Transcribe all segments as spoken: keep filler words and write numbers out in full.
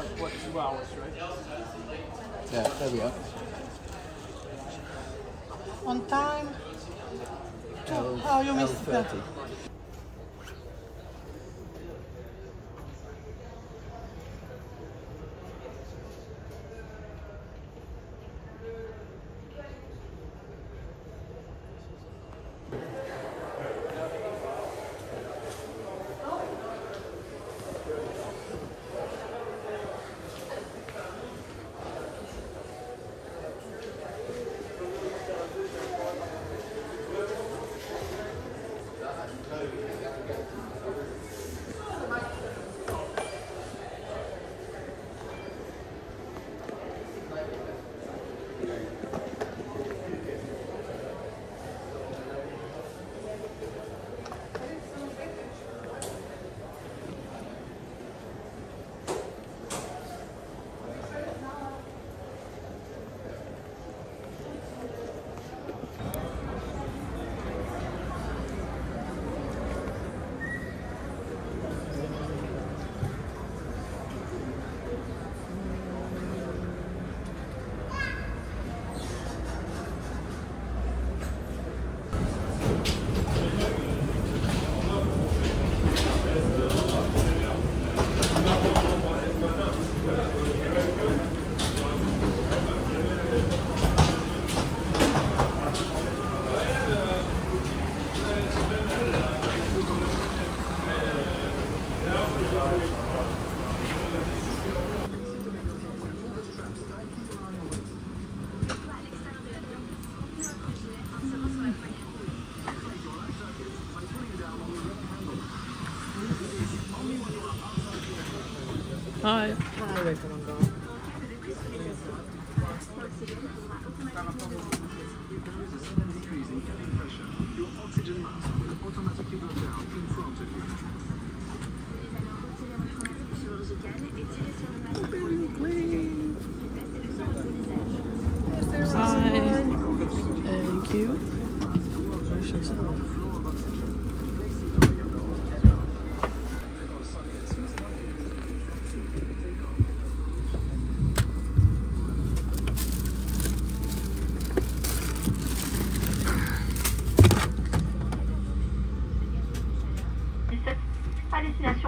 like, what, two hours, right? Yeah, there we are. On time. L, oh, you missed L thirty. That. Hi. Hi. Thank you.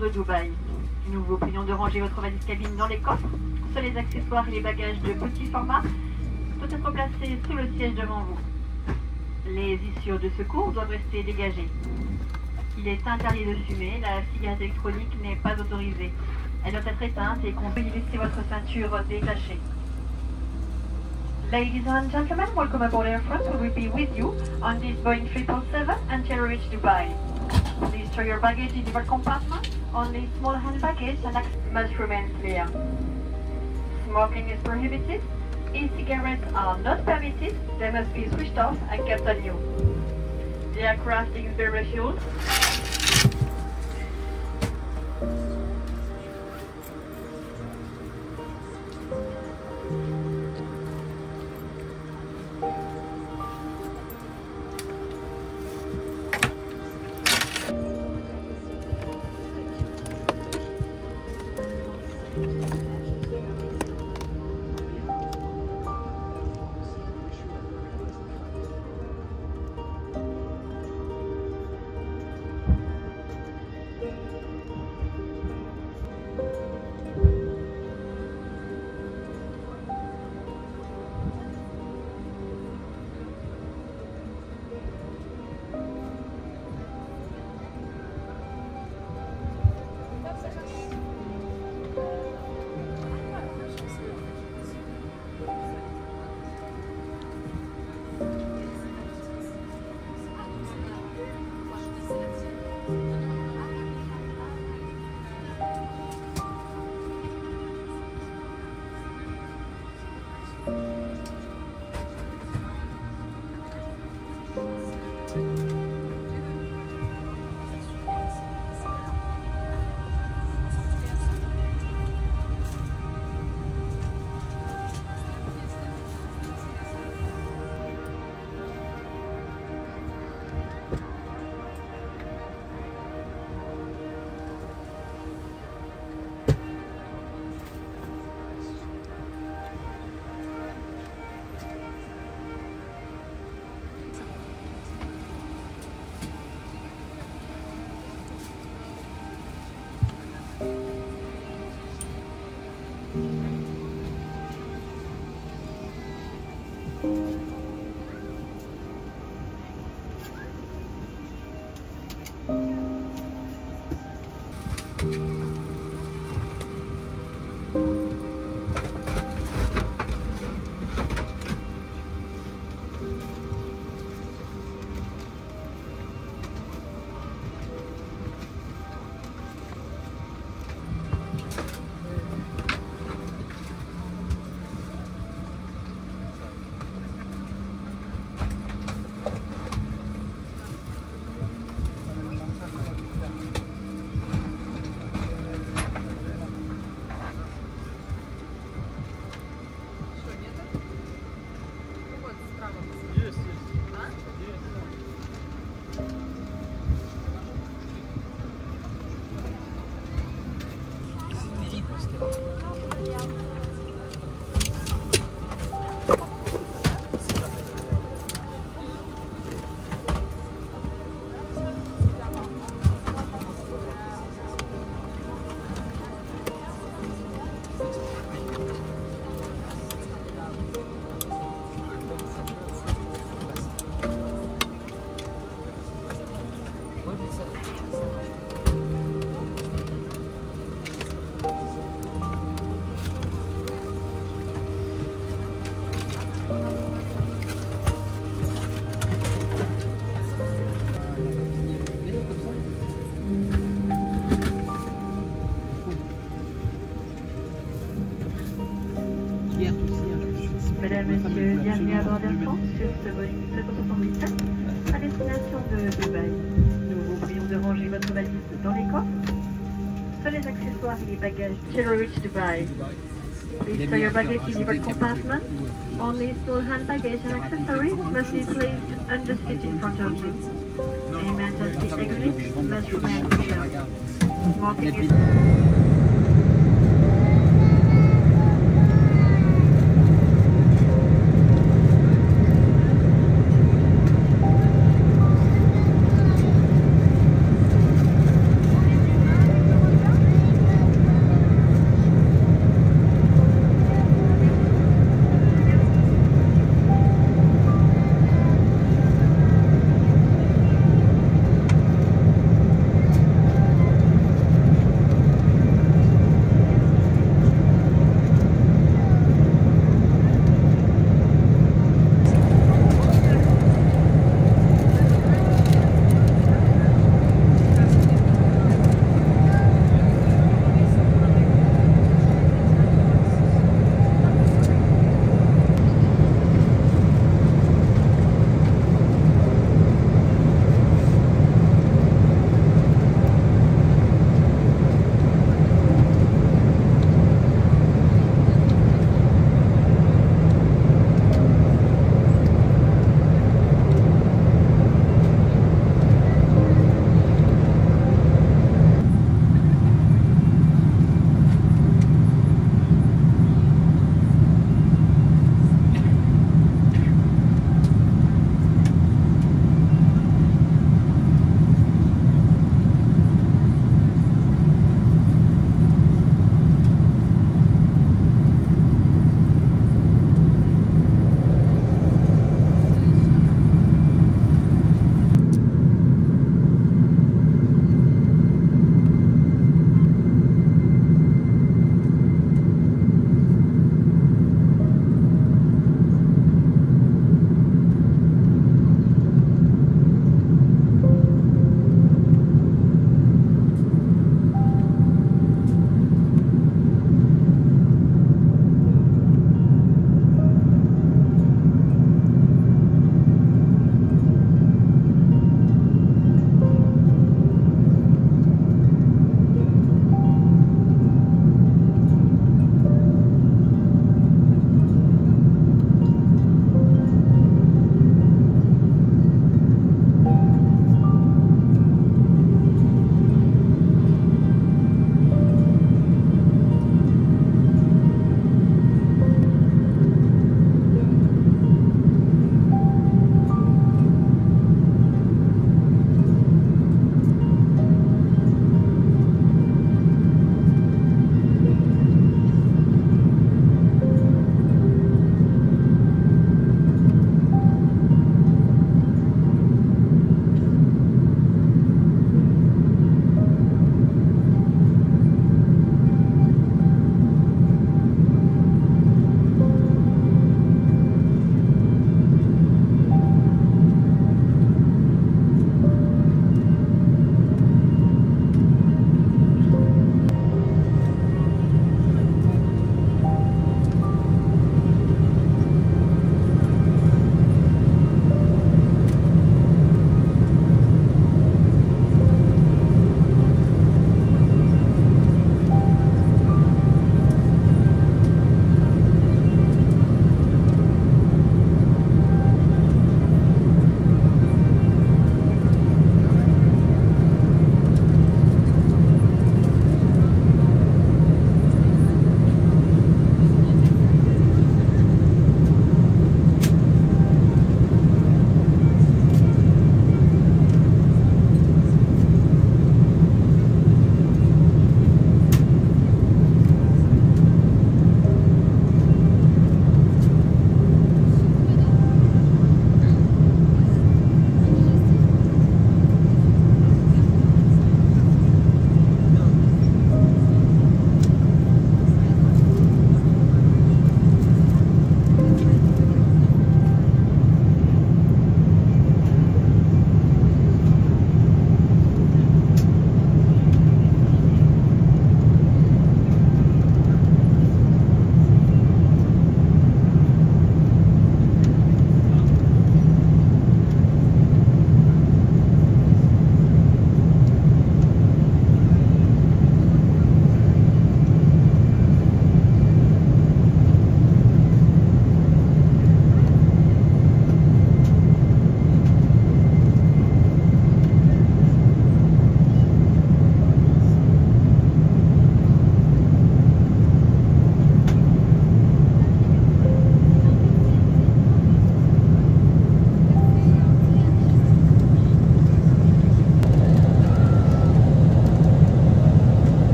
De Dubaï. Nous vous prions de ranger votre valise cabine dans les coffres. Seuls les accessoires et les bagages de petit format peuvent être placés sous le siège devant vous. Les issues de secours doivent rester dégagées. Il est interdit de fumer, la cigarette électronique n'est pas autorisée. Elle doit être éteinte et conseillez de laisser votre ceinture détachée. Ladies and gentlemen, welcome aboard Air France. We will be with you on this Boeing triple seven until you reach Dubai. Please store your baggage in different compartments. Only small hand baggage and access must remain clear. Smoking is prohibited. E-cigarettes are not permitted. They must be switched off and kept on you. The aircraft is being refueled. messieurs, bienvenue à bord d'Air France sur ce Boeing sept cent soixante-dix-sept à destination de Dubaï. Nous vous prions de ranger votre valise dans les coffres. Seuls les accessoires et les bagages till reach Dubai. Please store your baggage in your compartment. Only small hand baggage and accessories must be placed under seat in front of you. The emergency exit must remain clear. Walking is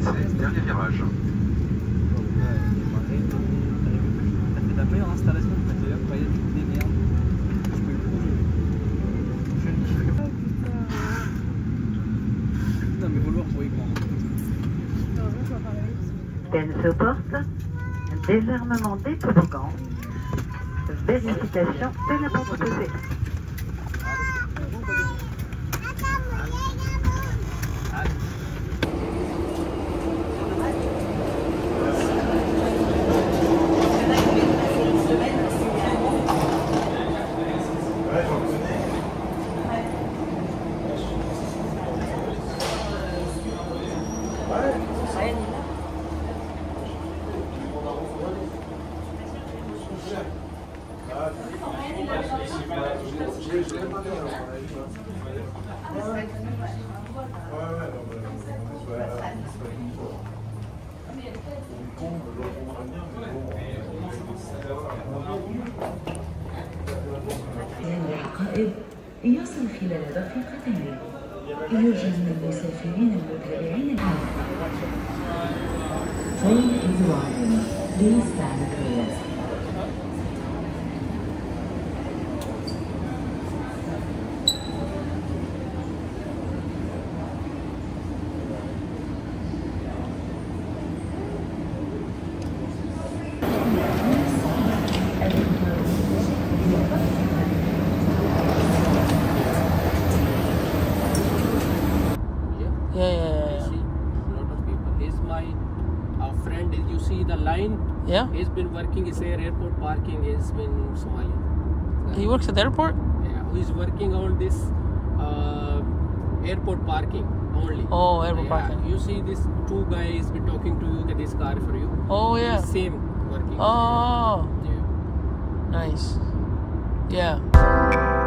sept C, dernier virage. La meilleure installation de matériel pour aller toutes les merdes. Je peux le prouver. Je ne sais pas, putain. Putain, mais vouloir pour y prendre. Heureusement, je vois pas la liste. Elle supporte désarmement des toboggans, vérification de la pompe de feu. يصل خلال دقيقتين. يوجد من المسافرين المتابعين الآن. Yeah. He's been working, his airport parking is in Somalia. He works at the airport? Yeah, he's working on this uh, airport parking only. Oh, airport yeah. parking. You see these two guys been talking to you, get this car for you. Oh, yeah. He's same working. Oh, yeah. Nice. Yeah.